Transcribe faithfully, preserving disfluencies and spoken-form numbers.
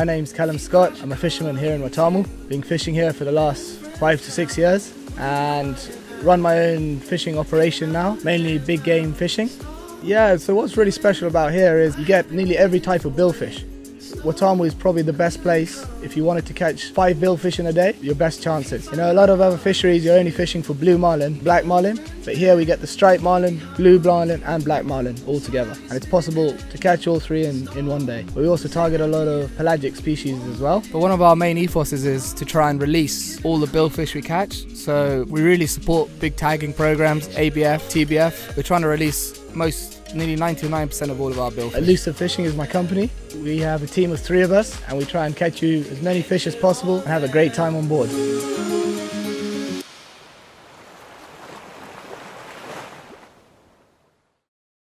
My name's Callum Scott. I'm a fisherman here in Watamu. Been fishing here for the last five to six years and run my own fishing operation now, mainly big game fishing. Yeah, so what's really special about here is you get nearly every type of billfish. Watamu is probably the best place if you wanted to catch five billfish in a day, your best chances. You know, a lot of other fisheries you're only fishing for blue marlin, black marlin, but here we get the striped marlin, blue marlin and black marlin all together. And it's possible to catch all three in, in one day. We also target a lot of pelagic species as well. But one of our main ethoses is to try and release all the billfish we catch. So we really support big tagging programs, A B F, T B F. We're trying to release most nearly ninety-nine percent of all of our billfish. Elusive Fishing is my company. We have a team of three of us and we try and catch you as many fish as possible and have a great time on board.